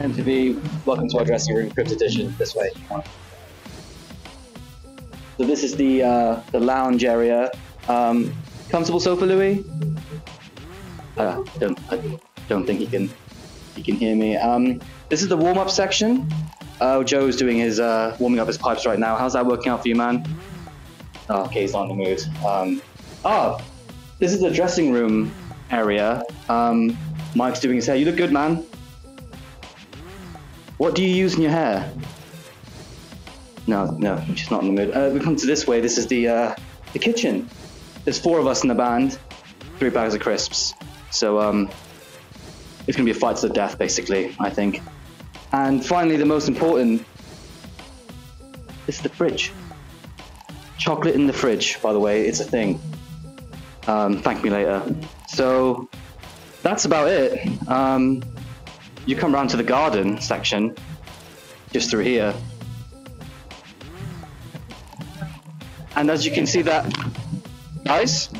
MTV, welcome to our dressing room, Crypt Edition, this way. So this is the lounge area. Comfortable sofa, Louis? I don't think he can hear me. This is the warm-up section. Joe's doing his warming up his pipes right now. How's that working out for you, man? Oh, okay, he's not in the mood. This is the dressing room area. Mike's doing his hair. You look good, man. What do you use in your hair? No, she's not in the mood. We come to this way. This is the kitchen. There's four of us in the band, 3 bags of crisps. So it's gonna be a fight to the death, basically, I think. And finally, the most important, this is the fridge. Chocolate in the fridge, by the way, it's a thing. Thank me later. So that's about it. You come round to the garden section, just through here. And as you can see that, guys,